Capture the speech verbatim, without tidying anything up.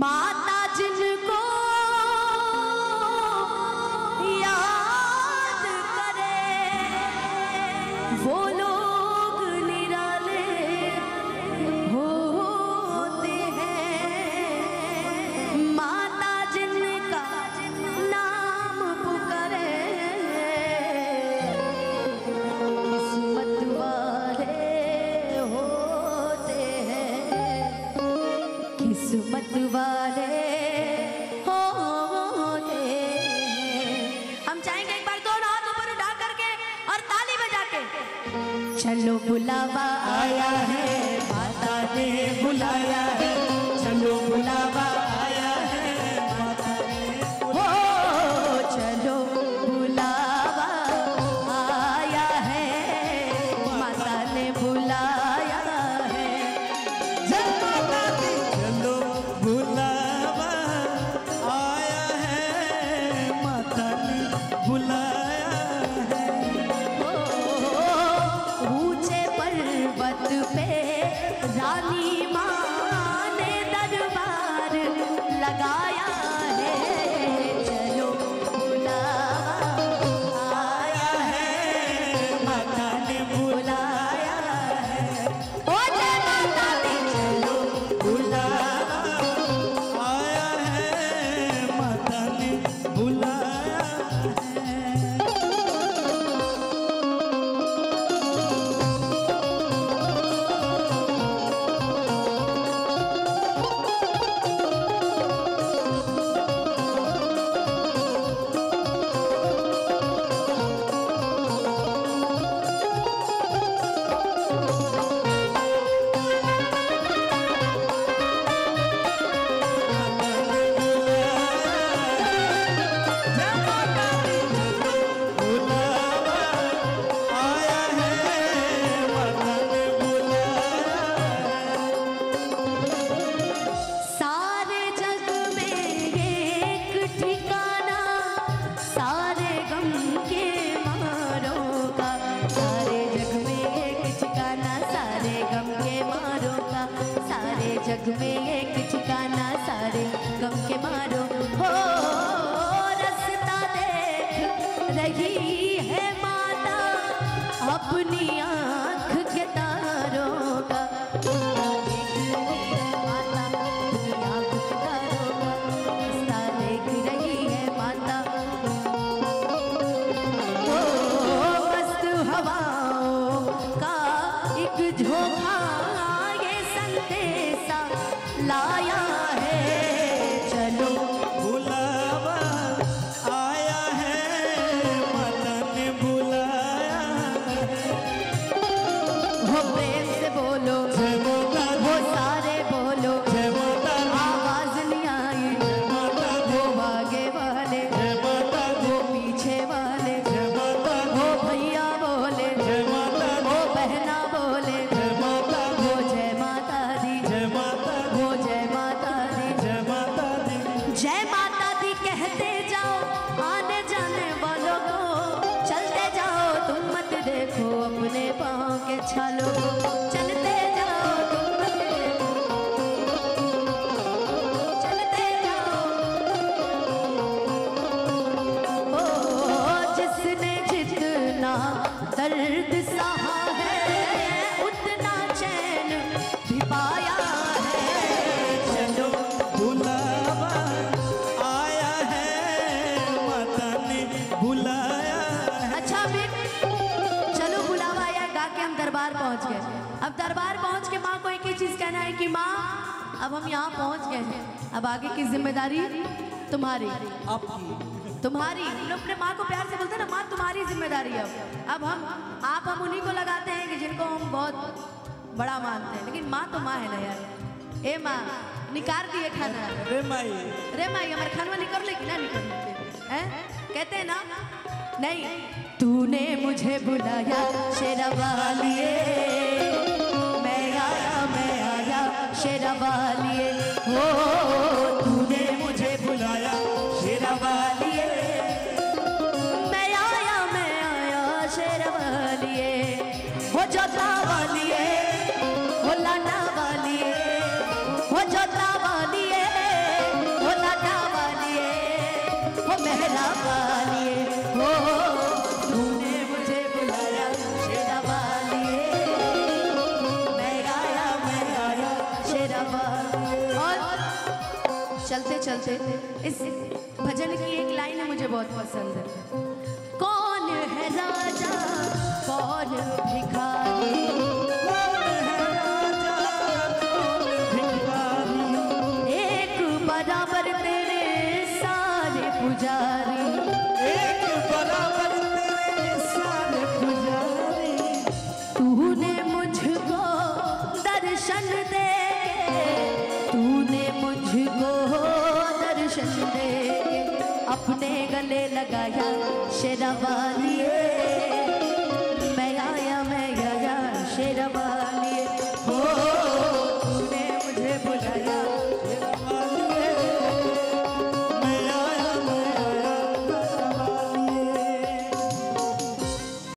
माता जिनको याद करे वो लोग निराले होते हैं। माता जिनका नाम पुकारे किस्मत वाले होते हैं, किस्मत वाले होते हैं। हम चाहेंगे एक बार दोनों हाथ ऊपर उठा करके और ताली बजा के। चलो बुलावा आया है, माता ने बुलाया है। चलो बुलावा आया है, माता ने हो। चलो बुलावा आया है, माता ने बुलाया है। चलो बुलावा आया है, माता ने बुलाया है। ओ, ऊंचे पर्वत पे रानी माँ ने दरबार लगाया है। चलो बुलावा आया है, माता ने बुलाया है। ओ जय माता दी। चलो बुलावा आया है, माता ने बुलाया है। जग में एक ठिकाना सारे गम के मारो। हो रास्ता देख रही है माता अपनी आँख के तारों का। देख रही है माता अपनी आँख के तारों का, रास्ता देख रही है माता। हो मस्त हवाओं का एक झोंका लाया है। चलो बुलावा आया है, माता ने बुलाया है। हो प्रेम से बोलो, हो सारे बोलो, आवाज नहीं आई। हो आगे वाले, हो पीछे वाले, हो भैया बोले, हो बहना बोले, हो जय माता दी, जय माता, जय माता दी, जय माता दी, जय माता दी। कहते जाओ आने जाने वालों को, चलते जाओ तुम मत देखो अपने पाँव के छालों को। चलते जाओ तुम मत देखो, चलते जाओ। ओ जिसने जितना दर्द सहा है उतना चैन भी पाया। दरबार पहुंच गए। अब दरबार पहुंच के माँ को एक ही चीज कहना है कि माँ अब हम यहाँ पहुंच गए हैं, अब आगे की जिम्मेदारी तुम्हारी, तुम्हारी। हम अपने माँ को प्यार से बोलते हैं ना, माँ तुम्हारी जिम्मेदारी है अब। अब हम आप हम उन्हीं को लगाते हैं कि जिनको हम बहुत बड़ा मानते हैं, लेकिन माँ तो माँ है ना यार। ए माँ निकाल दिए खाना, रे माई, रे माई हमारे खाना निकल ले कि ना निकल लेते हैं, कहते हैं ना। नहीं, तूने मुझे बुलाया शेरावालिए, मैं आया, मैं आया शेरावालिए। हो तूने मुझे बुलाया शेरावालिए, मैं आया, मैं आया शेरावालिए। हो जोता वालिए, हो लाना वालिए, हो जोता वालिए। चलते चलते इस भजन की एक लाइन मुझे बहुत पसंद है। कौन है राजा कौन भिखारी, कौन है राजा कौन भिखारी, एक बराबर तेरे सारे पुजारी, एक बराबर तेरे सारे पुजारी। तूने मुझको दर्शन दे, तूने मुझको दर्शन दे, अपने गले लगाया शेरवाली।